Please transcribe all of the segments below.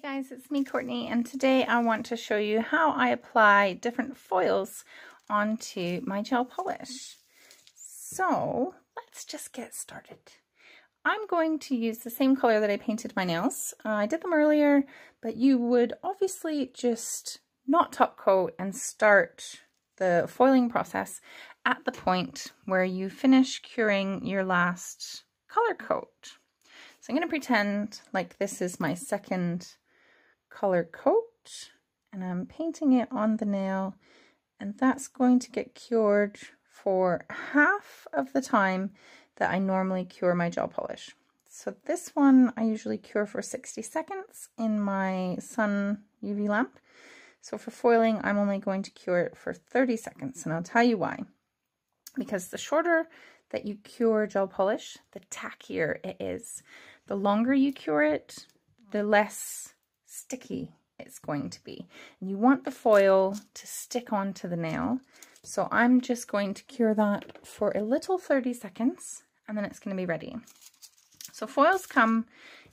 Hey guys, it's me Courtney, and today I want to show you how I apply different foils onto my gel polish. So let's just get started. I'm going to use the same color that I painted my nails. I did them earlier, but you would obviously just not top coat and start the foiling process at the point where you finish curing your last color coat. So I'm going to pretend like this is my second color coat, and I'm painting it on the nail, and that's going to get cured for half of the time that I normally cure my gel polish. So this one I usually cure for 60 seconds in my sun UV lamp. So for foiling, I'm only going to cure it for 30 seconds, and I'll tell you why. Because the shorter that you cure gel polish, the tackier it is. The longer you cure it, the less sticky it's going to be. And you want the foil to stick onto the nail. So I'm just going to cure that for a little 30 seconds, and then it's going to be ready. So foils come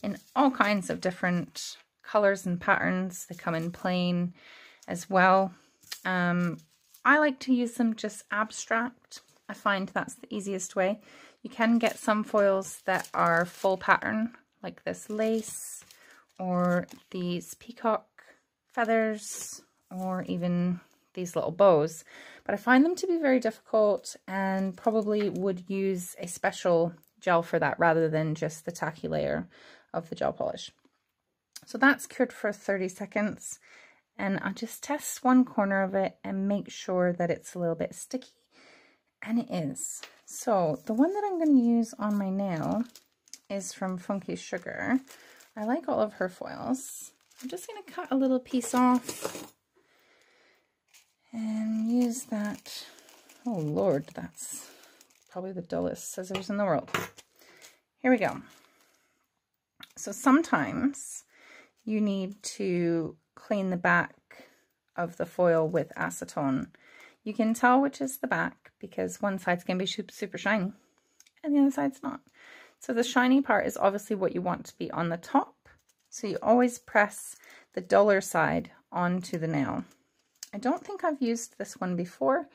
in all kinds of different colors and patterns. They come in plain as well. I like to use them just abstract. I find that's the easiest way. You can get some foils that are full pattern, like this lace, or these peacock feathers, or even these little bows. But I find them to be very difficult, and probably would use a special gel for that rather than just the tacky layer of the gel polish. So that's cured for 30 seconds. And I'll just test one corner of it and make sure that it's a little bit sticky. And it is. So the one that I'm going to use on my nail is from Funky Sugar. I like all of her foils. I'm just going to cut a little piece off and use that. Oh Lord, that's probably the dullest scissors in the world. Here we go. So sometimes you need to clean the back of the foil with acetone. You can tell which is the back because one side's going to be super shiny and the other side's not. So the shiny part is obviously what you want to be on the top. So you always press the duller side onto the nail. I don't think I've used this one before.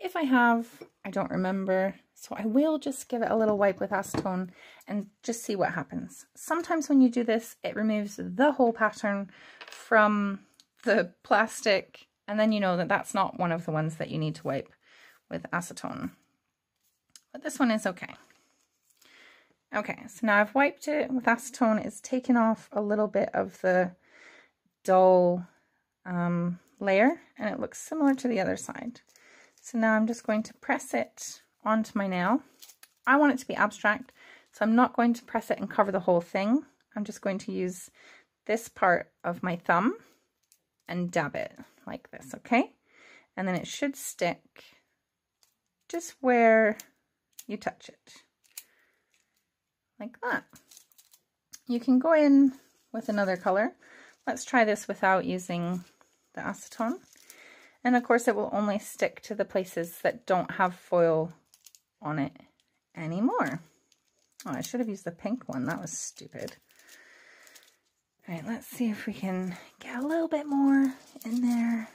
If I have, I don't remember. So I will just give it a little wipe with acetone and just see what happens. Sometimes when you do this, it removes the whole pattern from the plastic, and then you know that that's not one of the ones that you need to wipe with acetone. But this one is okay. Okay, so now I've wiped it with acetone. It's taken off a little bit of the dull layer, and it looks similar to the other side. So now I'm just going to press it onto my nail. I want it to be abstract, so I'm not going to press it and cover the whole thing. I'm just going to use this part of my thumb and dab it like this, okay? And then it should stick just where you touch it, like that. You can go in with another color. Let's try this without using the acetone. And of course it will only stick to the places that don't have foil on it anymore. Oh, I should have used the pink one. That was stupid. All right, let's see if we can get a little bit more in there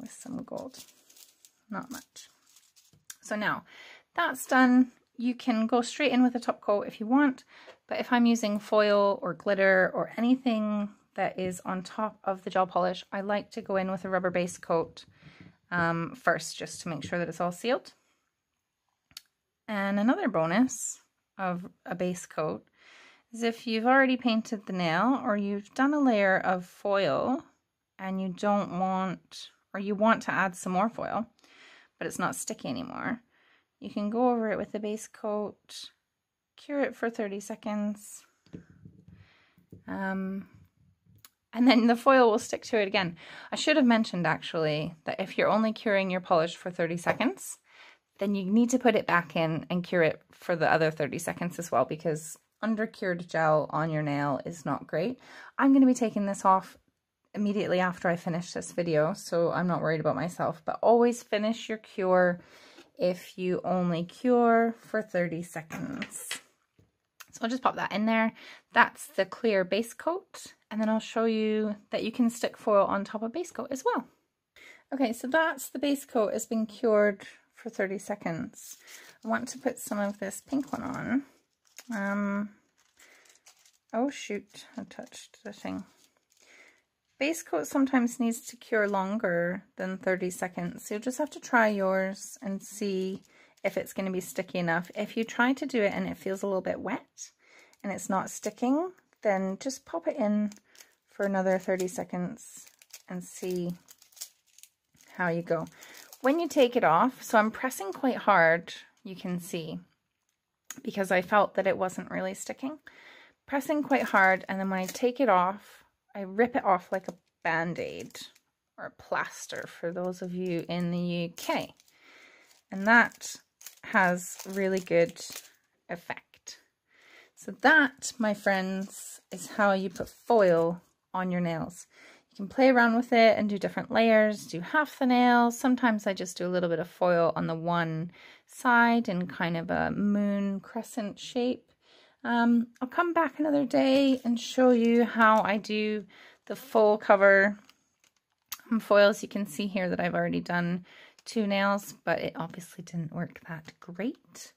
with some gold. Not much. So now that's done. You can go straight in with a top coat if you want, but if I'm using foil or glitter or anything that is on top of the gel polish, I like to go in with a rubber base coat first, just to make sure that it's all sealed. And another bonus of a base coat is if you've already painted the nail, or you've done a layer of foil and you don't want, or you want to add some more foil, but it's not sticky anymore, you can go over it with the base coat, cure it for 30 seconds, and then the foil will stick to it again. I should have mentioned actually that if you're only curing your polish for 30 seconds, then you need to put it back in and cure it for the other 30 seconds as well, because undercured gel on your nail is not great. I'm going to be taking this off immediately after I finish this video, so I'm not worried about myself, but always finish your cure if you only cure for 30 seconds. So I'll just pop that in there. That's the clear base coat, and then I'll show you that you can stick foil on top of base coat as well. Okay, so that's the base coat. It's been cured for 30 seconds. I want to put some of this pink one on. Oh shoot, I touched the thing. Base coat sometimes needs to cure longer than 30 seconds. So you'll just have to try yours and see if it's going to be sticky enough. If you try to do it and it feels a little bit wet and it's not sticking, then just pop it in for another 30 seconds and see how you go. When you take it off, so I'm pressing quite hard, you can see, because I felt that it wasn't really sticking. Pressing quite hard, and then when I take it off, I rip it off like a Band-Aid or a plaster for those of you in the UK. And that has really good effect. So that, my friends, is how you put foil on your nails. You can play around with it and do different layers, do half the nail. Sometimes I just do a little bit of foil on the one side in kind of a moon crescent shape. I'll come back another day and show you how I do the full cover foils. You can see here that I've already done two nails, but it obviously didn't work that great.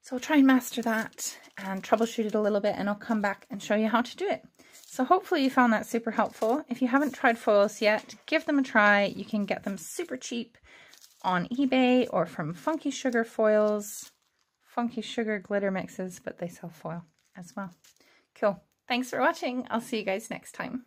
So I'll try and master that and troubleshoot it a little bit, and I'll come back and show you how to do it. So hopefully you found that super helpful. If you haven't tried foils yet, give them a try. You can get them super cheap on eBay or from Funky Sugar Foils. Funky Sugar glitter mixes, but they sell foil as well. Cool. Thanks for watching. I'll see you guys next time.